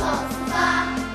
olsun da.